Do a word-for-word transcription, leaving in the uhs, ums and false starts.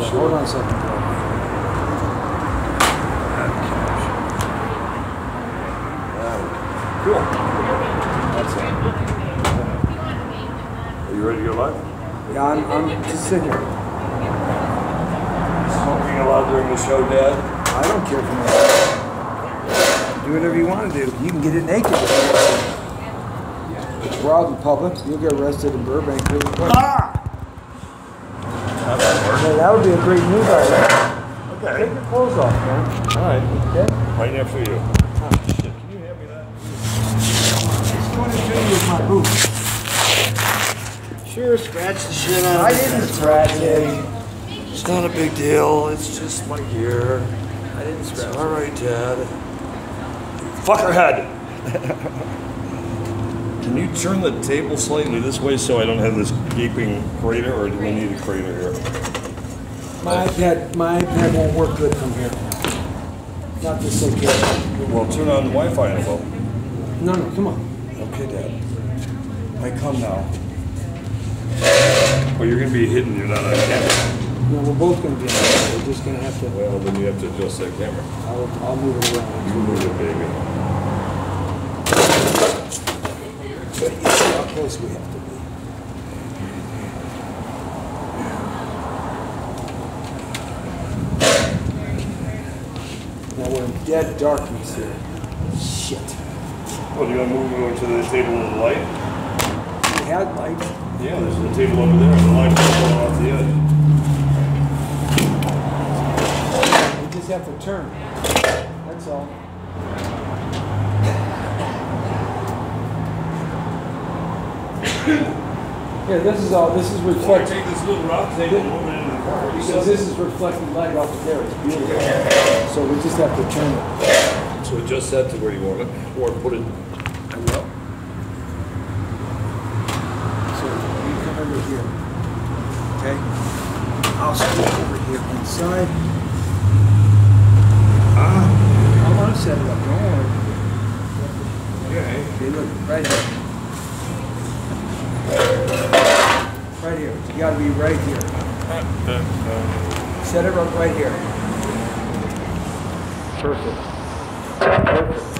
I'm short on something. Okay. Cool. That's it. Yeah. Are you ready to go live? Yeah, I'm, I'm just sitting here. Smoking allowed during the show, Dad? I don't care for myself. Do whatever you want to do. You can get it naked. If we're out in public, you'll get arrested in Burbank really quick. Ah! Hey, that would be a great move, I think. Okay. Take your clothes off, man. All right. Okay. Right now for you. Oh, shit. Can you hand me that? It's going to do you with my boots. Sure, scratch the shit out of I didn't it. scratch it. It's not a big deal. It's just my gear. I didn't scratch it. It's all right, Dad. Fuck her head. Can you turn the table slightly this way so I don't have this gaping crater, or do we need a crater here? My iPad, my iPad won't work good from here. Not this okay. Well, turn on the Wi-Fi and well. No, no, come on. Okay, Dad. I come now. Well, you're going to be hidden. You're not on camera. No, we're both going to be on camera. We're just going to have to... Well, then you have to adjust that camera. I'll, I'll move it around. You move it, baby. But you see how close we have to be. Now we're in dead darkness here. Shit. Well, do you want to move over to the table with the light? We had light. Yeah, there's a table over there, and the light goes off the edge. We just have to turn. That's all. Yeah, this is all. This is reflected. Take this little rock table and move it into the car. Because this is reflecting light off of there. It's beautiful. So we just have to turn it. So adjust that to where you want it, or put it. I will. So you come over here, okay? I'll scoot over here inside. Ah, I want to set it up. Don't worry. Okay. Okay, look right here. Right here. You got to be right here. Set it up right here. Perfect. Perfect.